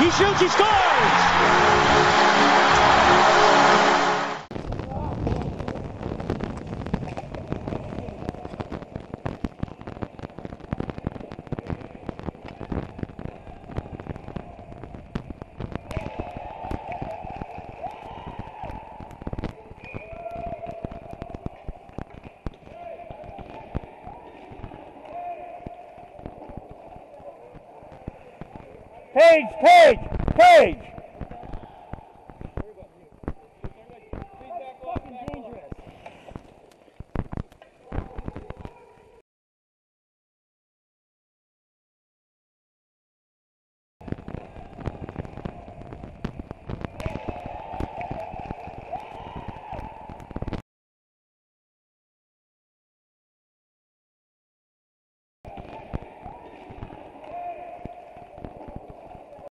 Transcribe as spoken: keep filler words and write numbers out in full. He shoots, he scores. Page, Page, Page! Dangerous.